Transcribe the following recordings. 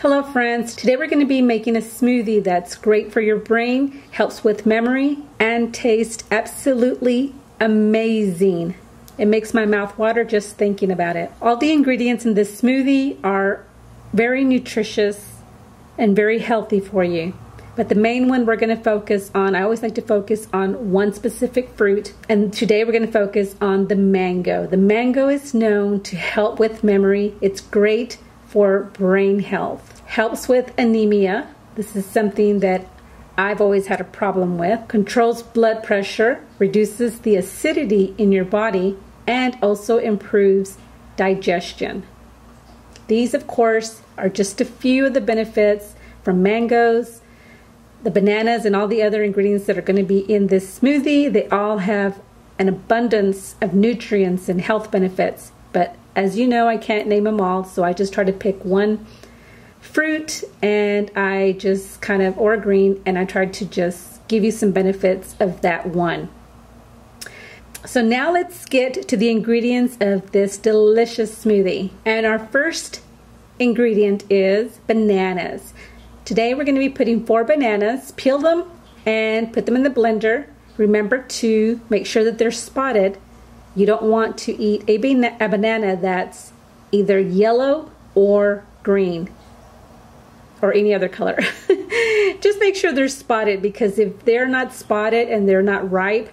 Hello friends, today we're going to be making a smoothie that's great for your brain, helps with memory, and tastes absolutely amazing. It makes my mouth water just thinking about it. All the ingredients in this smoothie are very nutritious and very healthy for you. But the main one we're going to focus on, I always like to focus on one specific fruit, and today we're going to focus on the mango. The mango is known to help with memory. It's great for brain health, helps with anemia. This is something that I've always had a problem with. Controls blood pressure, reduces the acidity in your body, and also improves digestion. These, of course, are just a few of the benefits from mangoes. The bananas and all the other ingredients that are going to be in this smoothie, they all have an abundance of nutrients and health benefits, but as you know, I can't name them all, so I just try to pick one fruit and I just kind of, or green, and I try to just give you some benefits of that one. So now let's get to the ingredients of this delicious smoothie. And our first ingredient is bananas. Today we're going to be putting 4 bananas, peel them and put them in the blender. Remember to make sure that they're spotted. You don't want to eat a banana that's either yellow or green or any other color. Just make sure they're spotted, because if they're not spotted and they're not ripe,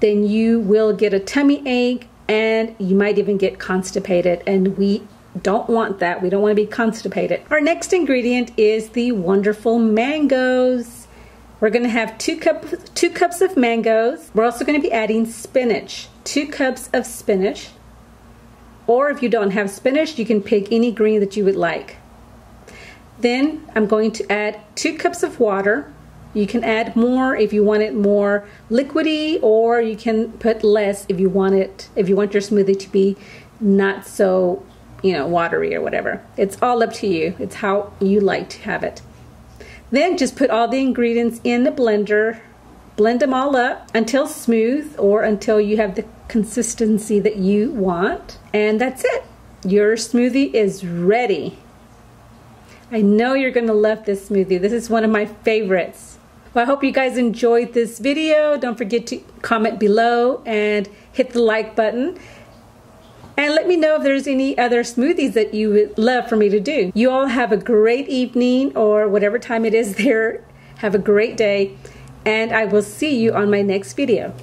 then you will get a tummy ache and you might even get constipated, and we don't want that. We don't want to be constipated. Our next ingredient is the wonderful mangoes. We're going to have 2 cups of mangoes. We're also going to be adding spinach, 2 cups of spinach. Or if you don't have spinach, you can pick any green that you would like. Then I'm going to add 2 cups of water. You can add more if you want it more liquidy, or you can put less if you want it, if you want your smoothie to be not so, watery or whatever. It's all up to you. It's how you like to have it. Then just put all the ingredients in the blender, blend them all up until smooth or until you have the consistency that you want. And that's it. Your smoothie is ready. I know you're going to love this smoothie. This is one of my favorites. Well, I hope you guys enjoyed this video. Don't forget to comment below and hit the like button. And let me know if there's any other smoothies that you would love for me to do. You all have a great evening, or whatever time it is there. Have a great day, and I will see you on my next video.